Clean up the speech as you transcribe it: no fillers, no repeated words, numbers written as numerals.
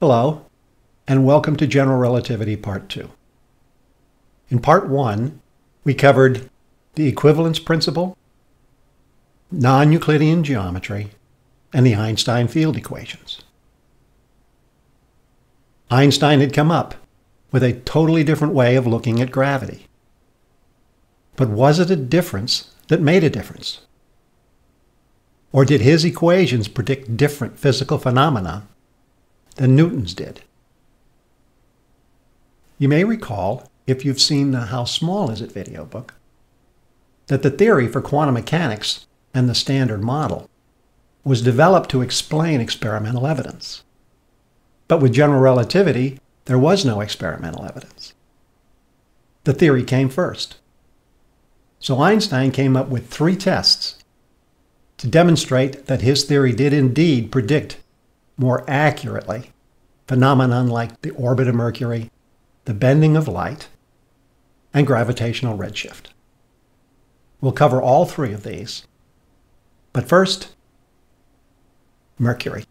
Hello, and welcome to General Relativity Part 2. In Part 1, we covered the equivalence principle, non-Euclidean geometry, and the Einstein field equations. Einstein had come up with a totally different way of looking at gravity. But was it a difference that made a difference? Or did his equations predict different physical phenomena than Newton's did? You may recall, if you've seen the How Small Is It? Video book, that the theory for quantum mechanics and the standard model was developed to explain experimental evidence. But with general relativity, there was no experimental evidence. The theory came first. So Einstein came up with three tests to demonstrate that his theory did indeed predict more accurately phenomenon like the orbit of Mercury, the bending of light, and gravitational redshift. We'll cover all three of these, but first, Mercury.